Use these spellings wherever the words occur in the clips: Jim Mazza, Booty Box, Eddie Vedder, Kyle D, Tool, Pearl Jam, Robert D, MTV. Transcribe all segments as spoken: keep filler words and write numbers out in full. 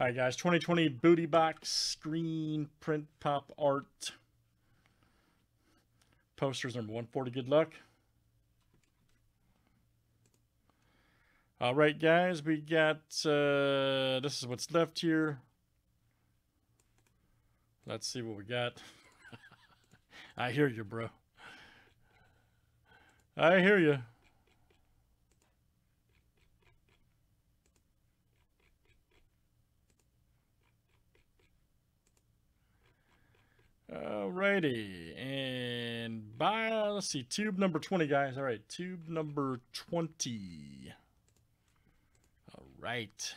All right, guys, twenty twenty Booty Box screen print pop art. Posters number one forty. Good luck. All right, guys, we got, uh, this is what's left here. Let's see what we got. I hear you, bro. I hear you. Alrighty, and by, let's see, tube number twenty, guys. All right, tube number twenty. All right.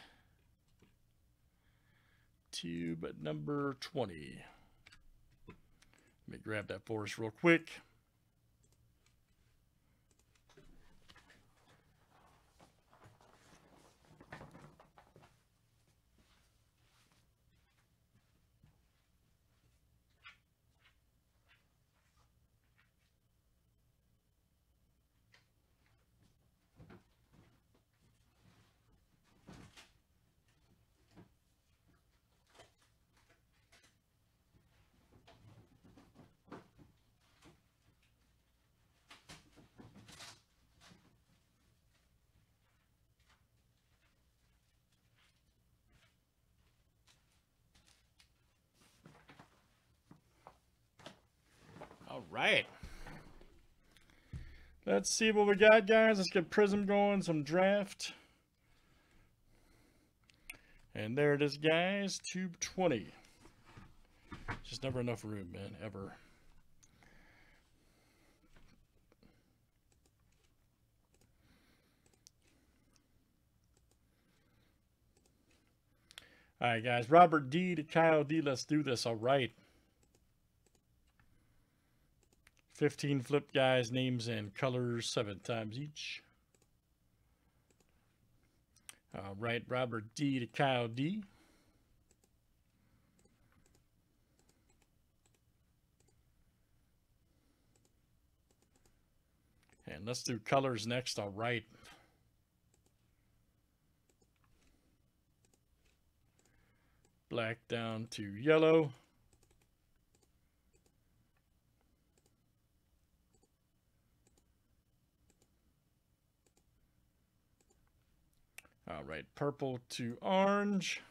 Tube number twenty. Let me grab that for us real quick. All right, let's see what we got, guys. Let's get Prism going, some draft. And there it is, guys, tube twenty. Just never enough room, man, ever. All right, guys, Robert D to Kyle D, let's do this, all right. fifteen flip guys, names and colors seven times each. All right, Robert D to Kyle D. And let's do colors next, all right. Black down to yellow. All right, purple to orange.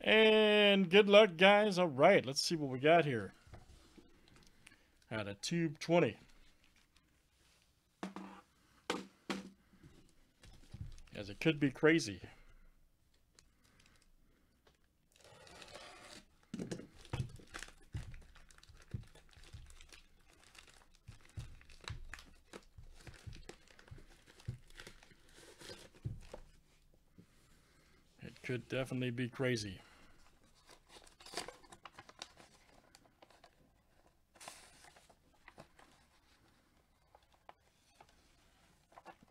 And good luck, guys. All right, let's see what we got here out of tube twenty. As it could be crazy. It could definitely be crazy.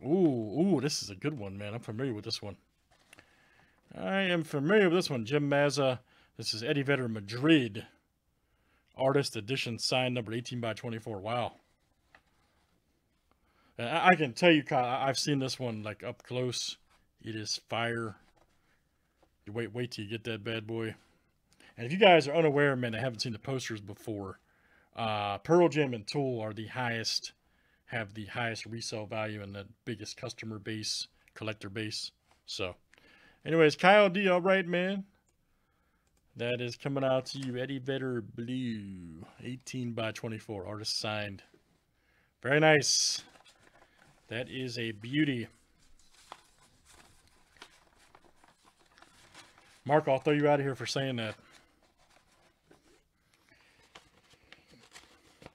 Ooh, ooh, this is a good one, man. I'm familiar with this one. I am familiar with this one. Jim Mazza. This is Eddie Vedder, Madrid. Artist edition, signed, number eighteen by twenty-four. Wow. And I, I can tell you, Kyle, I've seen this one like up close. It is fire. You wait, wait till you get that bad boy. And if you guys are unaware, man, I haven't seen the posters before. Uh, Pearl Jam and Tool are the highest have the highest resale value and the biggest customer base, collector base. So anyways, Kyle D, all right, man. That is coming out to you. Eddie Vedder Blue, eighteen by twenty-four, artist signed. Very nice. That is a beauty. Mark, I'll throw you out of here for saying that.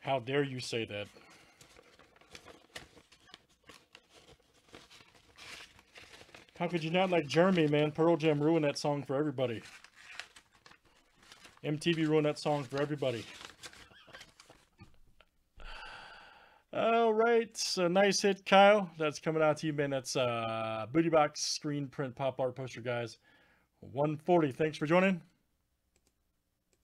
How dare you say that? How could you not like Jeremy, man? Pearl Jam ruined that song for everybody. M T V ruined that song for everybody. All right, so nice hit, Kyle. That's coming out to you, man. That's uh, Booty Box screen print pop art poster, guys. one forty. Thanks for joining.